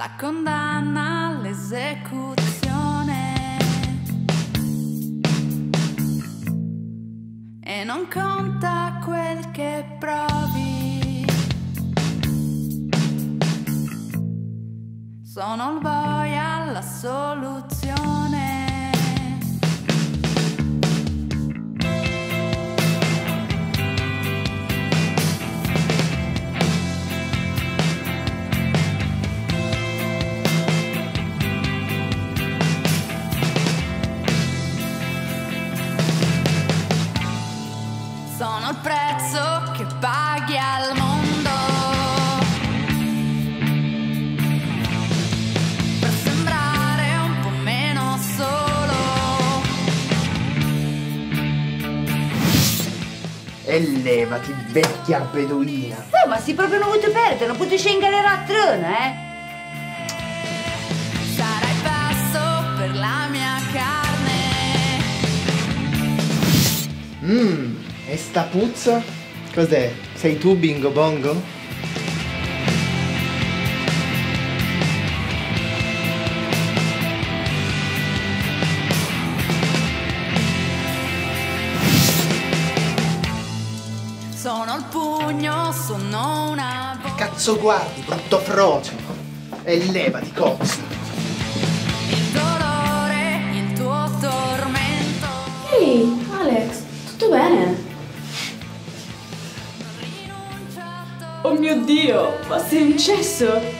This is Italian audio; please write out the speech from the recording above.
la condanna all'esecuzione e non conta quel che provi, sono il boia alla soluzione. Sono il prezzo che paghi al mondo per sembrare un po' meno solo. E levati, vecchia beduina. No, ma si proprio non vuoi perdere, non puoi scendere in galera a trona, Sarai passo per la mia carne. E sta puzza? Cos'è? Sei tu, Bingo Bongo? Sono il pugno, sono una... Cazzo guardi, brutto frocio! E levati, cozzo! Il dolore, il tuo tormento. Ehi, Alex, tutto bene? Oh mio Dio, ma sei incesso?